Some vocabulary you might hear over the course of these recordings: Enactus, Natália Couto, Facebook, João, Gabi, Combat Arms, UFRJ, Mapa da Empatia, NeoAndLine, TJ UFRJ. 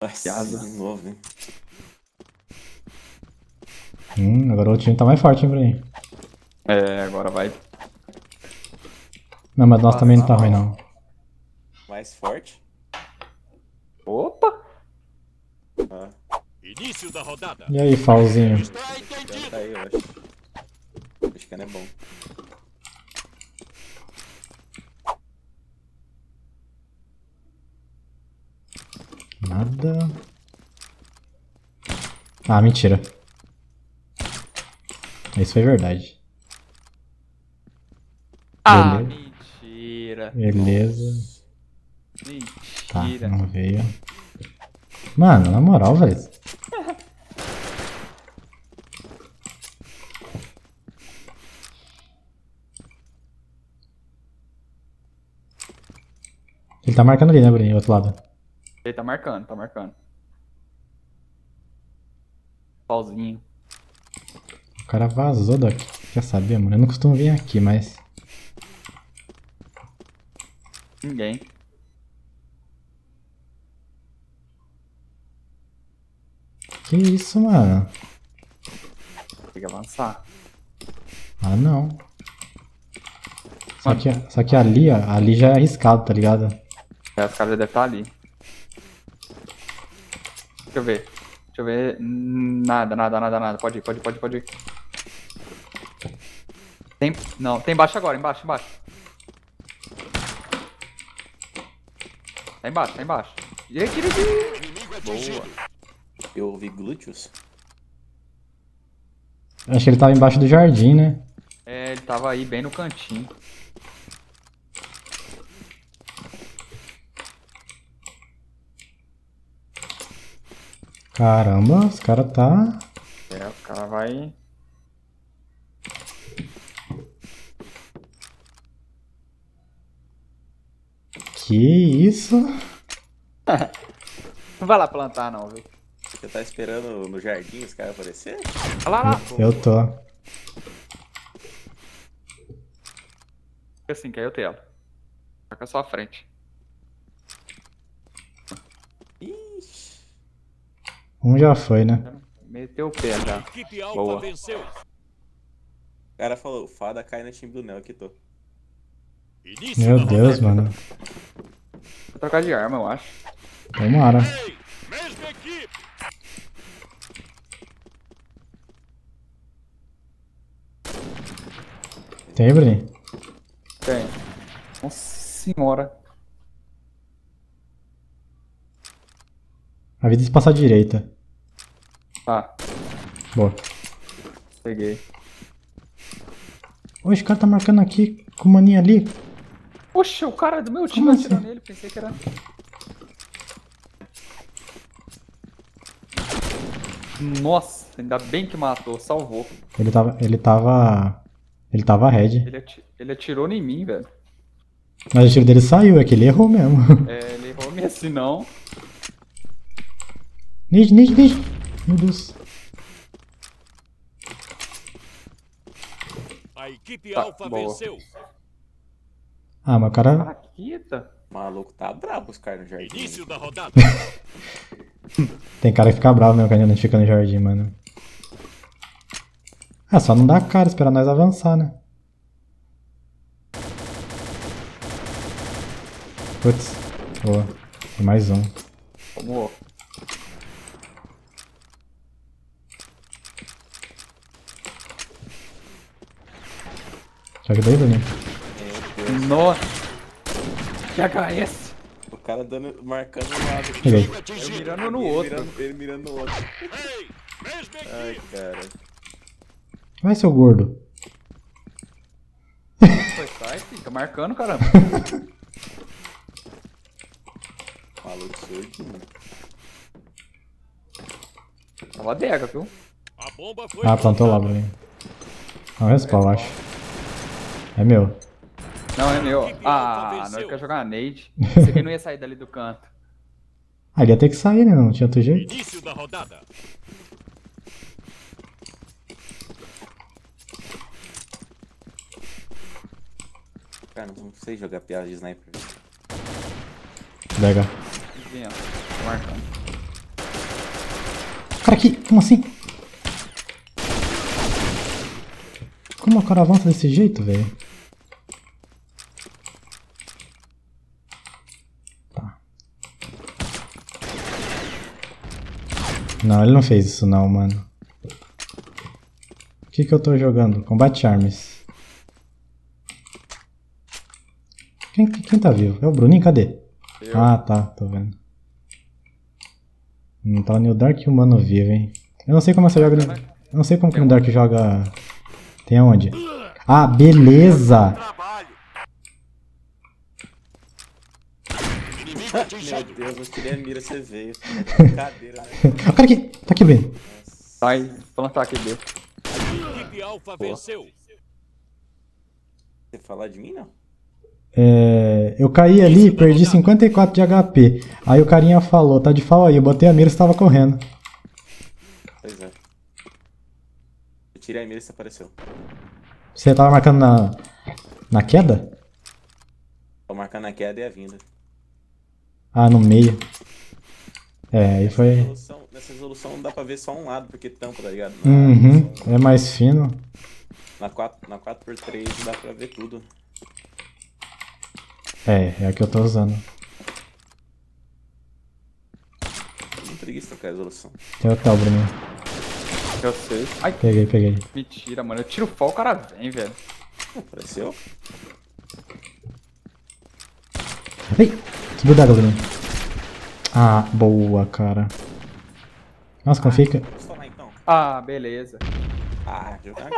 Nossa, de novo, hein? Agora o time tá mais forte, hein, Bruninho? É, agora vai. Não, mas nossa também não tá ruim, não. Mais forte? Opa! Ah. Início da rodada. E aí, Falzinho? Já tá aí, eu acho. Acho que não é bom. Nada. Ah, mentira. Isso foi verdade. Ah, beleza. Mentira. Beleza. Mentira. Tá, não veio. Mano, na moral, velho. Ele tá marcando ali, né, Bruninho? Do outro lado. Ele tá marcando, Pauzinho. O cara vazou daqui. Quer saber, mano? Eu não costumo vir aqui, mas... Ninguém. Que isso, mano? Tem que avançar. Ah, não. Só que ali, ó. Ali já é arriscado, tá ligado? É, os caras já devem estar ali. Deixa eu ver. Nada, nada. Pode ir, pode ir. Tem... Não, tem embaixo agora, embaixo. Tá embaixo, E aí, tira aqui. Boa. Eu ouvi glúteos. Acho que ele tava embaixo do jardim, né? É, ele tava aí bem no cantinho. Caramba, os caras tá... É, o cara vai... Que isso? Não vai lá plantar não, viu? Você tá esperando no jardim os caras aparecerem? Olha lá, lá! Eu tô. Fica assim, caiu o telo. Fica só a frente. Um já foi, né? Meteu o pé já. Boa. O cara falou, fada cai no time do Neo, aqui tô. Meu Deus, mano. Vou trocar de arma, eu acho. Tomara. Tem, Bruninho? Tem. Nossa senhora. A vida se passa à direita. Tá. Boa. Peguei. Oxe, o cara tá marcando aqui com o maninho ali. Oxe, o cara do meu time atirou nele, pensei que era. Nossa, ainda bem que matou, salvou. Ele tava red. Ele atirou em mim, velho. Mas o tiro dele saiu, é que ele errou mesmo. É, ele errou mesmo, senão. Nid. Meu Deus. A equipe Alpha venceu. Ah, mas o cara... Caraquita. O maluco tá bravo os caras no jardim. Início da rodada. Tem cara que fica bravo mesmo, cara, não fica no jardim, mano. Ah, só não dá cara, esperar nós avançar, né? Putz. Boa. Tem mais um. Vamos. Já que daí, Bruninho? Nossa! GHS! O cara dando, marcando um lado. Ele mirando no outro. Ele mirando no outro. Ai, cara. Vai, seu gordo. Sai, fica marcando, caramba. Maluco surdo, mano. É uma adega, viu? A bomba foi plantou lá, Bruninho. Não, respawn, acho. É meu. Não, é meu. Ah, não quer jogar uma nade. Esse aqui não ia sair dali do canto. Ah, ele ia ter que sair, né? Não tinha outro jeito. Início da rodada. Cara, não sei jogar piada de sniper. Pega. Marcando. Cara, aqui, como assim? Como o cara avança desse jeito, velho? Tá. Não, ele não fez isso não, mano. O que que eu tô jogando? Combat Arms. Quem tá vivo? É o Bruninho? Cadê? Eu. Ah, tá. Tô vendo. Não tá nem o Dark humano vivo, hein. Eu não sei como essa joga... Eu não sei como que o Dark joga... Tem aonde? Ah, beleza! Meu Deus, eu tirei a mira, você veio. Brincadeira, né? Cara aqui! Tá aqui, Bruno. Sai, plantar aqui, deu. Você falar de mim, não? É, eu caí ali, perdi 54 de HP. Aí o carinha falou, tá de fal aí, eu botei a mira e estava correndo. Pois é. Eu tirei a mira e você apareceu. Você tava marcando na queda? Tô marcando na queda e a vinda. Ah, no meio. É, aí foi... Nessa resolução não dá pra ver só um lado, porque tampa, tá ligado? Na resolução... é mais fino. Na 4x3 dá pra ver tudo. É a que eu tô usando. Não preguiça trocar a resolução. Tem o tal, Bruno. Eu sei. Ai. Peguei. Mentira, mano. Eu tiro o pau, o cara vem, velho. Apareceu? Ei! Subiu d'água, Bruno. Ah, boa, cara. Nossa, como fica? Ah, beleza. Ah, jogar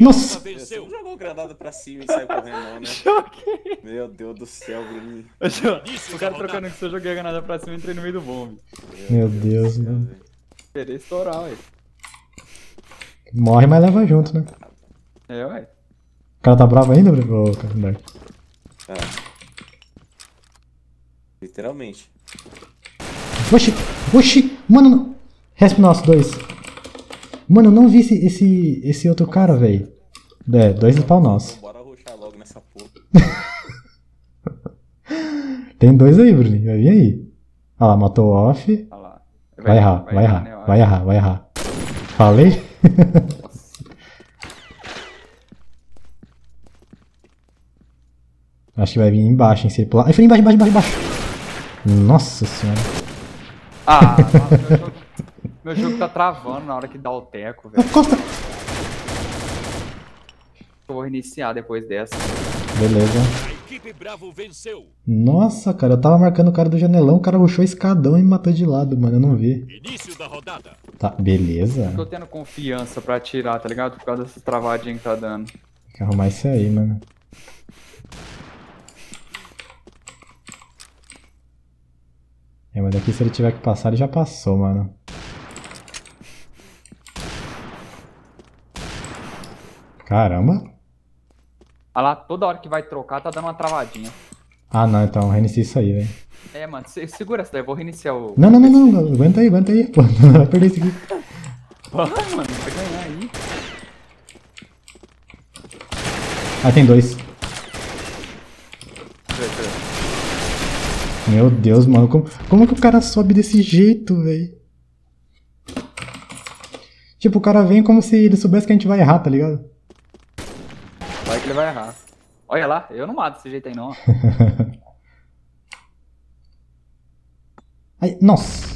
nossa! Você não jogou granada pra cima e saiu correndo não, né? Joguei! Meu Deus do céu, Bruninho. O cara trocando que se eu joguei a granada pra cima e entrei no meio do bombe. Meu Deus, mano. Queria estourar, ué. Morre, mas leva junto, né? É, ué. O cara tá bravo ainda, Bruno? Tá. Literalmente. Oxi! Mano, não! Resp nosso, dois. Mano, eu não vi esse outro cara, velho. É, dois spawn nosso. Bora rushar logo nessa porra. Tem dois aí, Bruninho. Vai vir aí. Ah lá, matou o off. Ah lá. Vai errar. Falei? Acho que vai vir embaixo, hein? Se ele pular. Aí foi embaixo. Nossa senhora. Ah, meu jogo tá travando na hora que dá o teco, velho. Vou reiniciar depois dessa. Beleza. A equipe Bravo venceu. Nossa, cara, eu tava marcando o cara do janelão, o cara rushou o escadão e me matou de lado, mano, eu não vi. Início da rodada. Tá, beleza. Eu tô tendo confiança pra atirar, tá ligado? Por causa dessas travadinhas que tá dando. Tem que arrumar isso aí, mano. É, mas daqui se ele tiver que passar, ele já passou, mano. Caramba! Olha lá, toda hora que vai trocar tá dando uma travadinha. Ah não, então reinicia isso aí, velho. É, mano, segura essa daí, eu vou reiniciar o... Não, aguenta aí, pô, não vai perder isso aqui. Porra, mano, vai ganhar aí. Ah, tem dois. Meu Deus, mano, como que o cara sobe desse jeito, velho? Tipo, o cara vem como se ele soubesse que a gente vai errar, tá ligado? Vai que ele vai errar. Olha lá, eu não mato desse jeito aí não. Ai, nossa!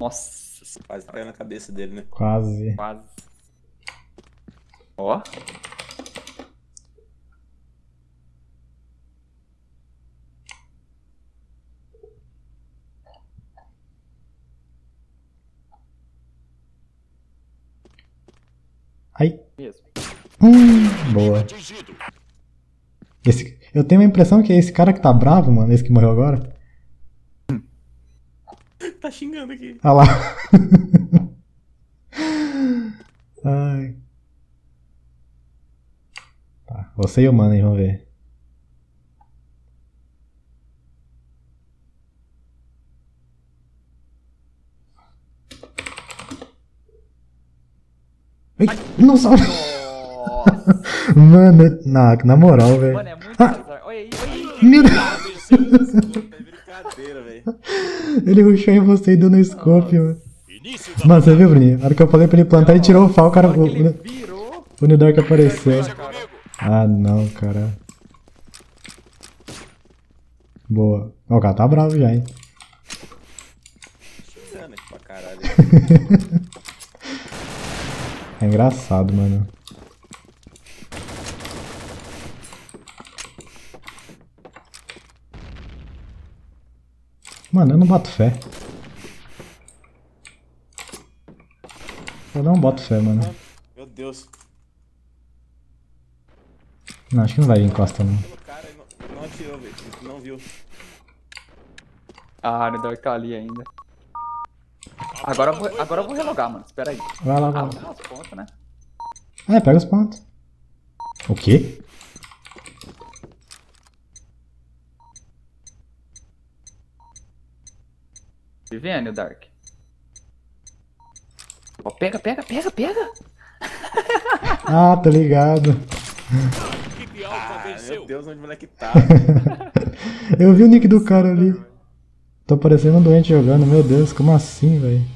Nossa, quase caiu na cabeça dele, né? Quase. Ó. Ai. Mesmo. Boa. Esse, eu tenho a impressão que é esse cara que tá bravo, mano, esse que morreu agora. Tá xingando aqui. Ah lá. Ai. Tá, você e o mano aí, vamos ver. Ai, nossa! Mano, na moral, velho. Mano, é muito azar. Olha aí, meu Deus! É brincadeira, velho. Ele rushou em você e deu no scope, mano. Mano, você viu, Bruninho? Na hora que eu falei pra ele plantar, ele tirou o fal, cara. O Nidoc apareceu. Ah, não, cara. Boa. Ó, o cara tá bravo já, hein? É engraçado, mano. Mano, eu não boto fé. Eu não boto fé, mano. Meu Deus. Não, acho que não vai encosta, não. O cara não atirou, velho. Não viu. Ah, ele deve estar ali ainda. Agora eu vou relogar, mano. Espera aí. Vai lá, vai lá. Pega os pontos, né? É, pega os pontos. O quê? Vivendo, Dark. Ó, pega, pega, pega, pega. Ah, tô ligado. Ah, meu Deus, onde o moleque tá? Eu vi o nick do cara ali. Tô parecendo um doente jogando, meu Deus, como assim, velho?